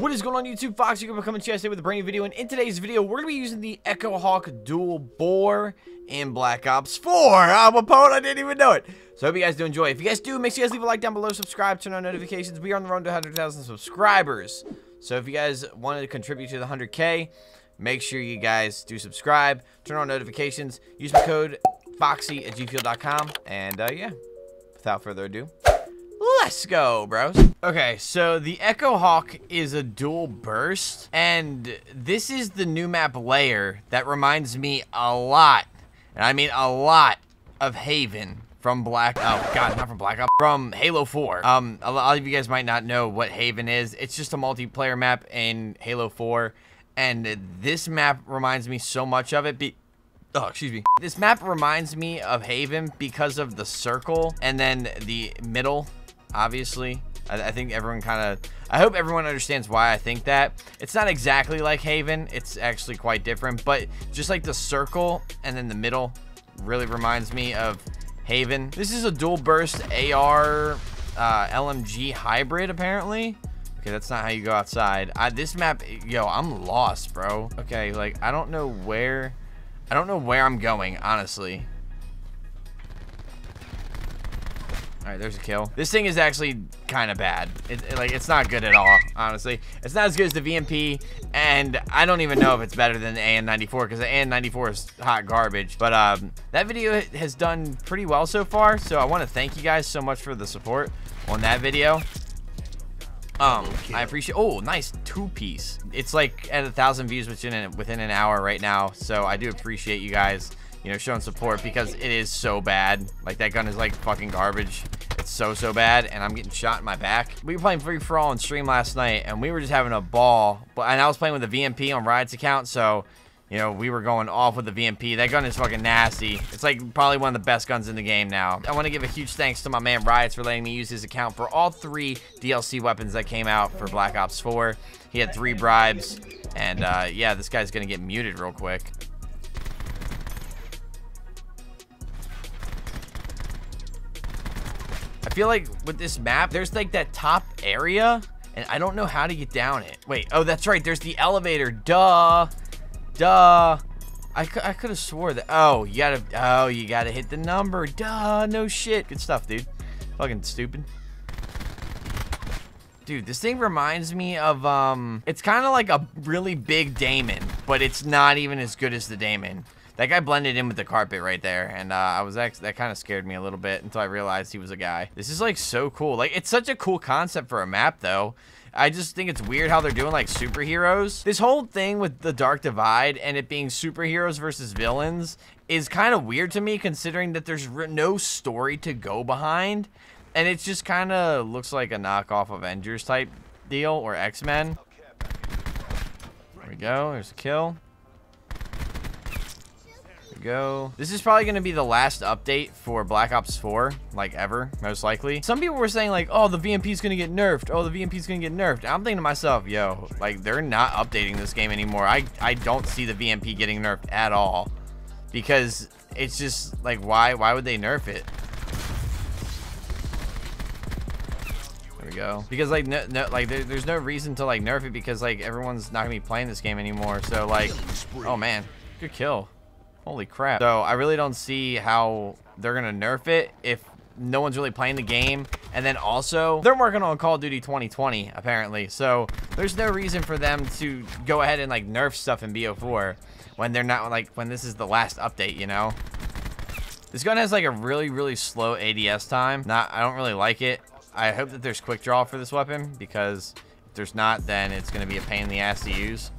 What is going on YouTube? Fox, you're coming to you today with a brand new video, and in today's video we're going to be using the Echohawk Dual Bore in Black Ops 4. I'm a poet, I didn't even know it. So I hope you guys do enjoy. If you guys do, make sure you guys leave a like down below, subscribe, turn on notifications. We are on the road to 100,000 subscribers. So if you guys wanted to contribute to the 100K, make sure you guys do subscribe, turn on notifications, use my code Foxy at gfuel.com, and yeah, without further ado, let's go, bros. Okay, so the Echohawk is a dual burst, and this is the new map layer that reminds me a lot, and I mean a lot, of Haven from from Halo 4. A lot of you guys might not know what Haven is. It's just a multiplayer map in Halo 4, and this map reminds me so much of it. This map reminds me of Haven because of the circle and then the middle. Obviously, I think everyone kind of, I hope everyone understands why I think that. It's not exactly like Haven, it's actually quite different, but just like the circle and then the middle really reminds me of Haven. This is a dual burst AR LMG hybrid, apparently. Okay, that's not how you go outside. This map, yo, I'm lost, bro. Okay, like I don't know where I'm going, honestly. Alright, there's a kill. This thing is actually kind of bad. It's not good at all, honestly. It's not as good as the VMP, and I don't even know if it's better than the AN94, because the AN94 is hot garbage. But that video has done pretty well so far, so I want to thank you guys so much for the support on that video. I appreciate, oh, nice two-piece. It's like at 1,000 views within an hour right now, so I do appreciate you guys, you know, showing support, because it is so bad. Like, that gun is like fucking garbage. It's so bad, and I'm getting shot in my back. We were playing free for all on stream last night, and we were just having a ball. And I was playing with the VMP on Riot's account, so, you know, we were going off with the VMP. That gun is fucking nasty. It's like probably one of the best guns in the game now. I want to give a huge thanks to my man Riot's for letting me use his account for all 3 DLC weapons that came out for Black Ops 4. He had 3 bribes, and yeah, this guy's gonna get muted real quick. I feel like with this map, there's like that top area, and I don't know how to get down it. Wait, oh, that's right. There's the elevator. Duh. I could have swore that. Oh, you gotta hit the number. Duh, no shit. Good stuff, dude. Fucking stupid. Dude, this thing reminds me of, it's kind of like a really big Daemon, but it's not even as good as the Daemon. That guy blended in with the carpet right there, and that kind of scared me a little bit until I realized he was a guy. This is like so cool. Like, it's such a cool concept for a map, though. I just think it's weird how they're doing like superheroes. This whole thing with the Dark Divide and it being superheroes versus villains is kind of weird to me, considering that there's no story to go behind, and it just kind of looks like a knockoff Avengers type deal or X-Men. There we go. There's a kill. Go. This is probably going to be the last update for Black Ops 4, like ever, most likely. Some people were saying like, oh, the VMP's going to get nerfed. Oh, the VMP's going to get nerfed. I'm thinking to myself, yo, like, they're not updating this game anymore. I don't see the VMP getting nerfed at all, because it's just like, why would they nerf it? There we go. Because like, there's no reason to like nerf it, because like everyone's not going to be playing this game anymore. So like, oh man, good kill. Holy crap. So I really don't see how they're gonna nerf it if no one's really playing the game. And then also, they're working on Call of Duty 2020, apparently. So there's no reason for them to go ahead and like nerf stuff in BO4 when they're not, like, when this is the last update, you know? This gun has like a really slow ADS time. I don't really like it. I hope that there's quick draw for this weapon, because if there's not, then it's gonna be a pain in the ass to use.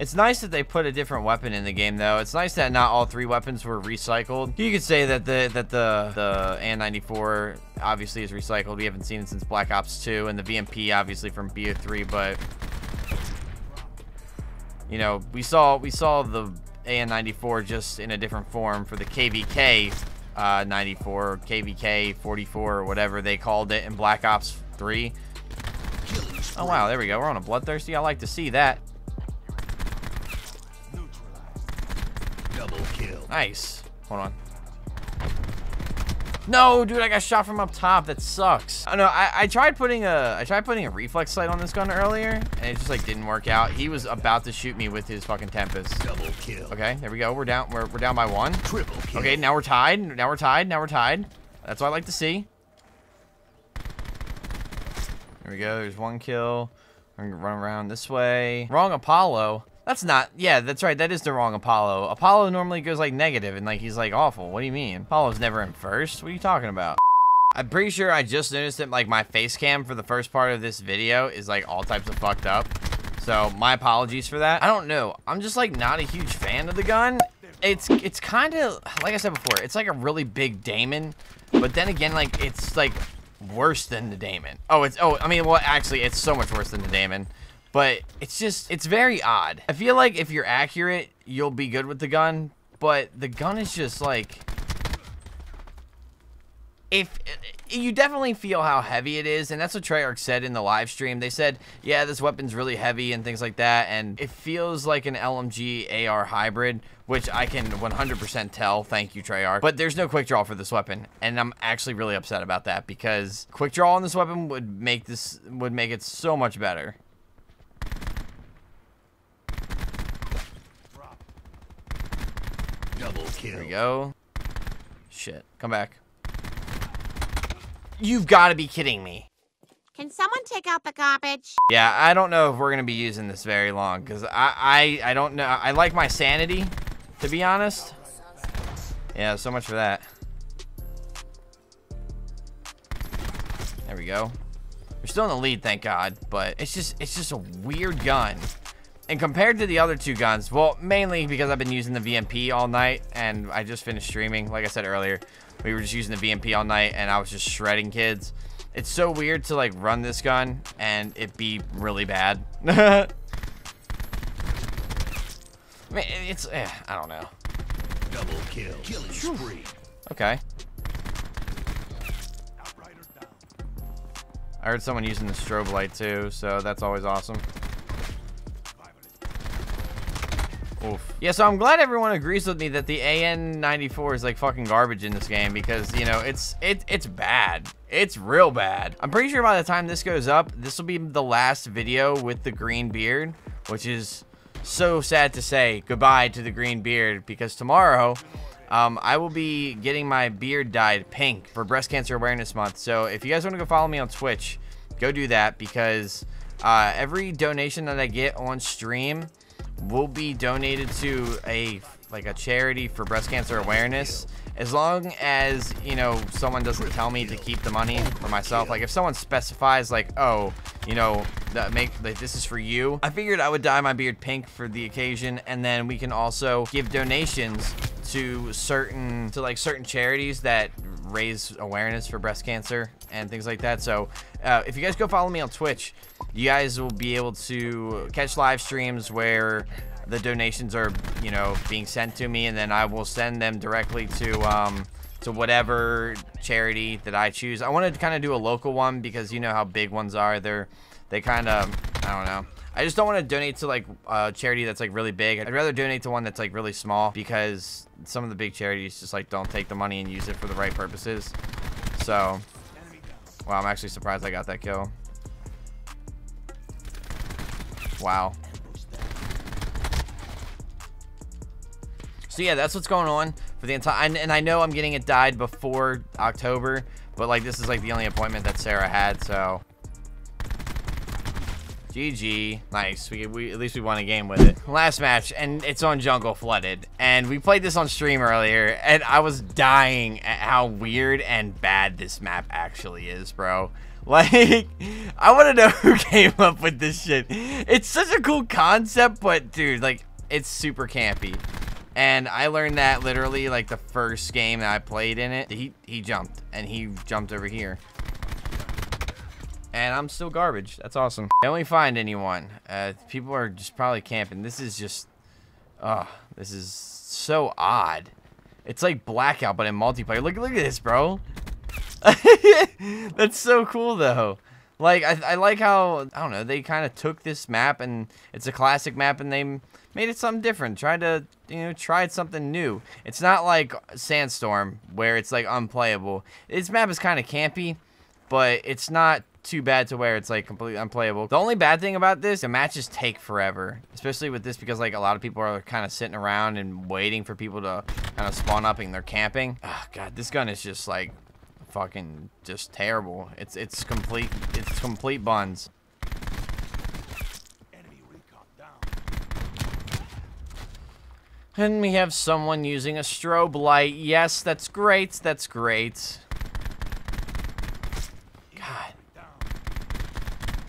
It's nice that they put a different weapon in the game, though. It's nice that not all 3 weapons were recycled. You could say that the AN94 obviously is recycled. We haven't seen it since Black Ops 2, and the VMP obviously from BO3, but you know, we saw the AN94 just in a different form for the KVK 94 or KVK 44 or whatever they called it in Black Ops 3. Oh wow, there we go. We're on a bloodthirsty. I like to see that. Nice. Hold on. No, dude, I got shot from up top. That sucks. Oh, no, I tried putting a reflex sight on this gun earlier, and it just like didn't work out. He was about to shoot me with his fucking Tempest. Double kill. Okay, there we go. We're down. We're down by one. Triple kill. Okay, now we're tied. Now we're tied. Now we're tied. That's what I like to see. There we go. There's one kill. I'm gonna run around this way. Wrong Apollo. That's not, yeah, that's right, that is the wrong Apollo. Apollo normally goes like negative and like he's like awful. What do you mean? Apollo's never in first. What are you talking about? I'm pretty sure I just noticed that like my face cam for the first part of this video is like all types of fucked up. So my apologies for that. I don't know. I'm just like not a huge fan of the gun. It's kind of, like I said before, it's like a really big Daemon. But then again, like it's like worse than the Daemon. Oh, it's, oh, I mean, well, actually it's so much worse than the Daemon. But it's just, it's very odd. I feel like if you're accurate, you'll be good with the gun, but the gun is just like, if you definitely feel how heavy it is, and that's what Treyarch said in the live stream. They said, yeah, this weapon's really heavy and things like that, and it feels like an LMG AR hybrid, which I can 100% tell. Thank you, Treyarch. But there's no quick draw for this weapon, and I'm actually really upset about that, because quick draw on this weapon would make it so much better. There we go. Shit. Come back. You've got to be kidding me. Can someone take out the garbage? Yeah, I don't know if we're going to be using this very long, because I don't know. I like my sanity, to be honest. Yeah, so much for that. There we go. We're still in the lead, thank God, but it's just a weird gun. And compared to the other two guns, well, mainly because I've been using the VMP all night and I just finished streaming. Like I said earlier, we were just using the VMP all night and I was just shredding kids. It's so weird to like run this gun and it be really bad. I mean, it's, I don't know. Double kill. Killing spree. Okay. I heard someone using the strobe light too, so that's always awesome. Oof. Yeah, so I'm glad everyone agrees with me that the AN94 is like fucking garbage in this game, because, you know, it's bad. It's real bad. I'm pretty sure by the time this goes up, this will be the last video with the green beard, which is so sad to say goodbye to the green beard, because tomorrow I will be getting my beard dyed pink for Breast Cancer Awareness Month. So if you guys want to go follow me on Twitch, go do that, because every donation that I get on stream will be donated to a charity for breast cancer awareness, as long as, you know, someone doesn't tell me to keep the money for myself. Like if someone specifies like, oh, you know, that make like this is for you, I figured I would dye my beard pink for the occasion, and then we can also give donations to certain charities that raise awareness for breast cancer and things like that. So if you guys go follow me on Twitch, you guys will be able to catch live streams where the donations are, you know, being sent to me, and then I will send them directly to whatever charity that I choose. I wanted to kind of do a local one, because you know how big ones are. They kind of, I don't know. I just don't want to donate to like a charity that's like really big. I'd rather donate to one that's like really small, because some of the big charities just like don't take the money and use it for the right purposes. So, wow, I'm actually surprised I got that kill. Wow. So yeah, that's what's going on for the entire, and I know I'm getting it dyed before October, but like this is like the only appointment that Sarah had, so. GG. Nice. We at least we won a game with it. Last match, and it's on Jungle Flooded. And we played this on stream earlier, and I was dying at how weird and bad this map actually is, bro. Like, I want to know who came up with this shit. It's such a cool concept, but dude, like, it's super campy. And I learned that literally, like, the first game that I played in it. He jumped, and he jumped over here. And I'm still garbage. That's awesome. I only find anyone. People are just probably camping. This is just, this is so odd. It's like Blackout, but in multiplayer. Look at this, bro. That's so cool, though. Like, I like how, I don't know, they kind of took this map, and it's a classic map, and they made it something different. Tried to, you know, tried something new. It's not like Sandstorm, where it's, like, unplayable. This map is kind of campy, but it's not too bad to where it's, like, completely unplayable. The only bad thing about this, the matches take forever. Especially with this, because, like, a lot of people are kind of sitting around and waiting for people to kind of spawn up, and they're camping. Oh, God, this gun is just, like, fucking just terrible. It's complete buns. And we have someone using a strobe light. Yes, that's great. That's great. God.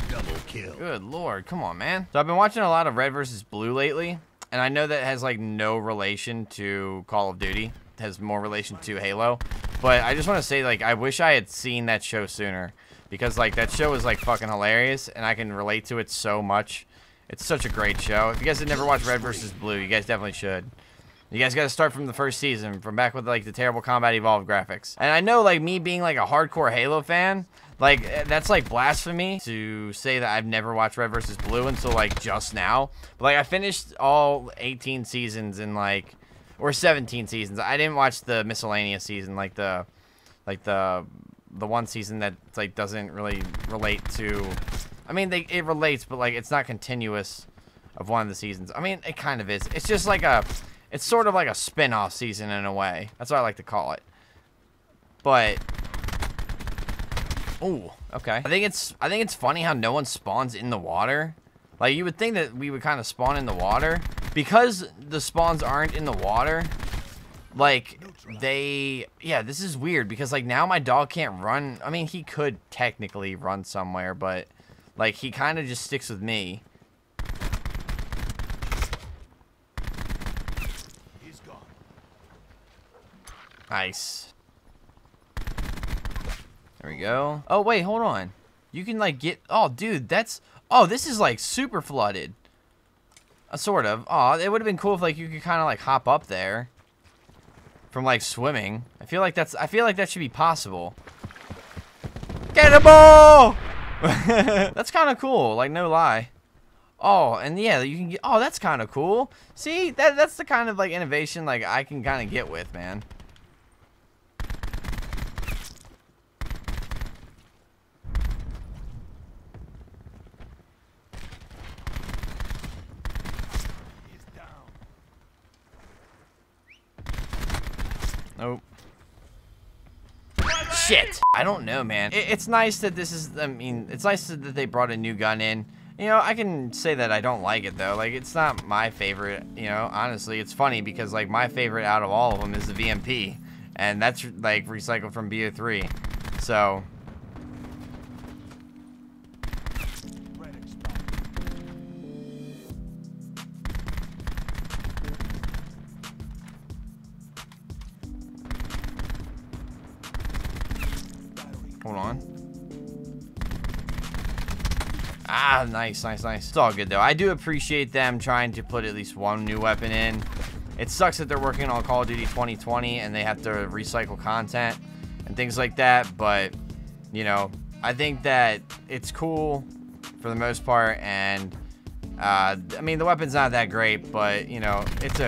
Double kill. Good lord, come on, man. So I've been watching a lot of Red vs. Blue lately, and I know that has like no relation to Call of Duty. It has more relation to Halo. But I just want to say, like, I wish I had seen that show sooner. Because, like, that show is, like, fucking hilarious. And I can relate to it so much. It's such a great show. If you guys have never watched Red vs. Blue, you guys definitely should. You guys got to start from the first season. From back with, like, the terrible Combat Evolved graphics. And I know, like, me being, like, a hardcore Halo fan. Like, that's, like, blasphemy to say that I've never watched Red vs. Blue until, like, just now. But, like, I finished all 18 seasons in, like... Or 17 seasons. I didn't watch the miscellaneous season, like the one season that like doesn't really relate to. I mean, it relates, but like it's not continuous of one of the seasons. I mean, it kind of is. It's just like a, it's sort of like a spin-off season in a way. That's what I like to call it. But, ooh, okay. I think it's funny how no one spawns in the water. Like you would think that we would kind of spawn in the water. Because the spawns aren't in the water, like, they... Yeah, this is weird, because, like, now my dog can't run. I mean, he could technically run somewhere, but, like, he kind of just sticks with me. He's gone. Nice. There we go. Oh, wait, hold on. You can, like, get... Oh, dude, that's... Oh, this is, like, super flooded. Sort of. Aw, it would have been cool if like you could kind of like hop up there from like swimming. I feel like that should be possible. Get a ball! That's kind of cool, like no lie. Oh, and yeah, you can get, oh, that's kind of cool. See, that's the kind of like innovation like I can kind of get with, man. Nope. Shit! I don't know, man. It's nice that this is, I mean, it's nice that they brought a new gun in. You know, I can say that I don't like it, though. Like, it's not my favorite, you know, honestly. It's funny because, like, my favorite out of all of them is the VMP. And that's, like, recycled from BO3. So... Hold on. Ah, nice, nice, nice. It's all good, though. I do appreciate them trying to put at least one new weapon in. It sucks that they're working on Call of Duty 2020 and they have to recycle content and things like that. But, you know, I think that it's cool for the most part. And, I mean, the weapon's not that great, but, you know, it's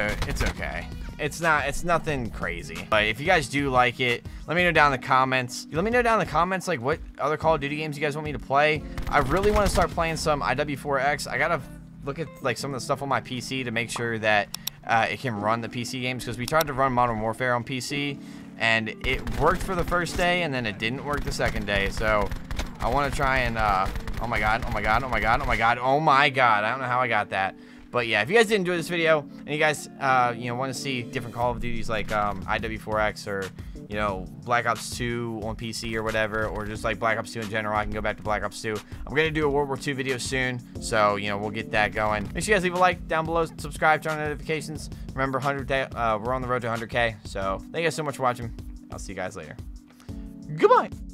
okay. It's nothing crazy. But if you guys do like it, let me know down in the comments. Let me know down in the comments, like, what other Call of Duty games you guys want me to play. I really want to start playing some IW4X. I gotta look at, like, some of the stuff on my PC to make sure that it can run the PC games. Because we tried to run Modern Warfare on PC, and it worked for the first day, and then it didn't work the second day. So, I want to try and, oh my god, oh my god, oh my god, oh my god, oh my god. I don't know how I got that. But yeah, if you guys did enjoy this video, and you guys, you know, want to see different Call of Duties like IW4X or, you know, Black Ops 2 on PC or whatever, or just like Black Ops 2 in general, I can go back to Black Ops 2. I'm going to do a World War II video soon, so, you know, we'll get that going. Make sure you guys leave a like down below, subscribe, turn on notifications. Remember, 100K, we're on the road to 100K, so thank you guys so much for watching. I'll see you guys later. Goodbye!